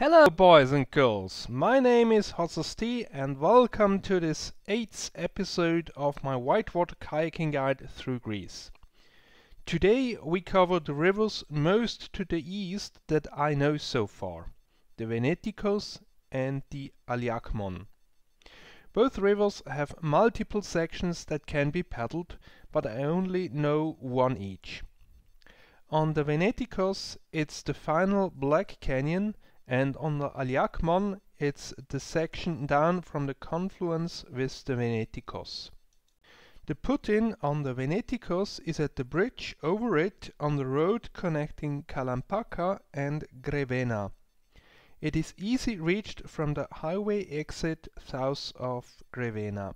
Hello boys and girls, my name is HotSauceT and welcome to this 8th episode of my whitewater kayaking guide through Greece. Today we cover the rivers most to the east that I know so far, the Veneticos and the Aliakmonas. Both rivers have multiple sections that can be paddled, but I only know one each. On the Veneticos it's the final Black Canyon, and on the Aliakmonas it's the section down from the confluence with the Veneticos. The put-in on the Veneticos is at the bridge over it on the road connecting Kalampaka and Grevena. It is easy reached from the highway exit south of Grevena.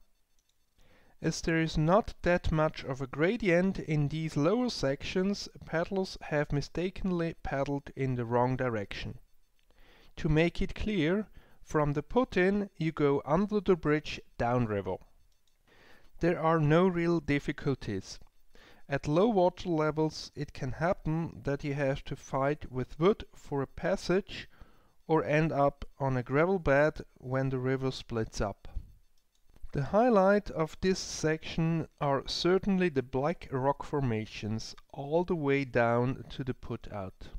As there is not that much of a gradient in these lower sections, paddlers have mistakenly paddled in the wrong direction. To make it clear, from the put-in you go under the bridge downriver. There are no real difficulties. At low water levels it can happen that you have to fight with wood for a passage or end up on a gravel bed when the river splits up. The highlight of this section are certainly the black rock formations all the way down to the put-out.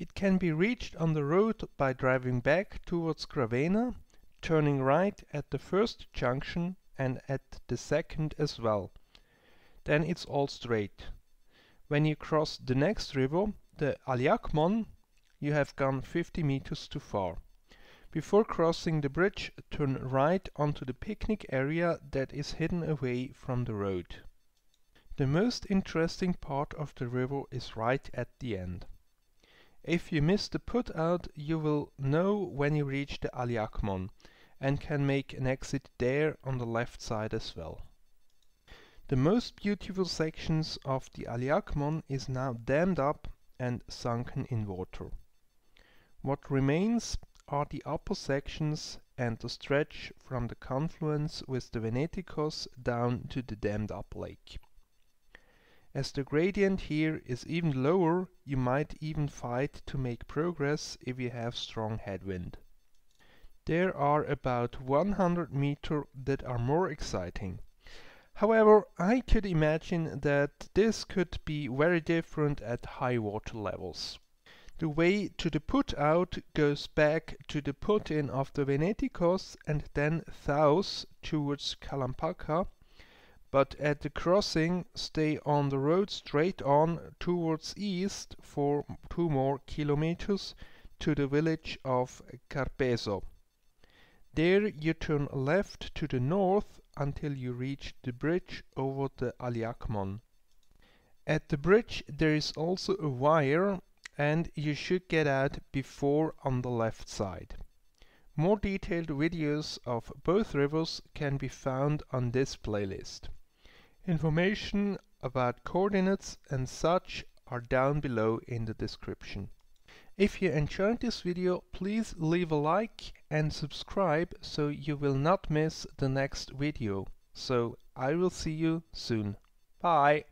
It can be reached on the road by driving back towards Grevena, turning right at the first junction and at the second as well. Then it's all straight. When you cross the next river, the Aliakmonas, you have gone 50 meters too far. Before crossing the bridge, turn right onto the picnic area that is hidden away from the road. The most interesting part of the river is right at the end. If you miss the put-out, you will know when you reach the Aliakmonas and can make an exit there on the left side as well. The most beautiful sections of the Aliakmonas is now dammed up and sunken in water. What remains are the upper sections and the stretch from the confluence with the Veneticos down to the dammed up lake. As the gradient here is even lower, you might even fight to make progress if you have strong headwind. There are about 100 meters that are more exciting. However, I could imagine that this could be very different at high water levels. The way to the put-out goes back to the put-in of the Veneticos and then south towards Kalampaka, but at the crossing stay on the road straight on towards east for 2 more kilometers to the village of Carpeso. There you turn left to the north until you reach the bridge over the Aliakmonas. At the bridge there is also a wire and you should get out before on the left side. More detailed videos of both rivers can be found on this playlist. Information about coordinates and such are down below in the description. If you enjoyed this video, please leave a like and subscribe so you will not miss the next video. So I will see you soon. Bye!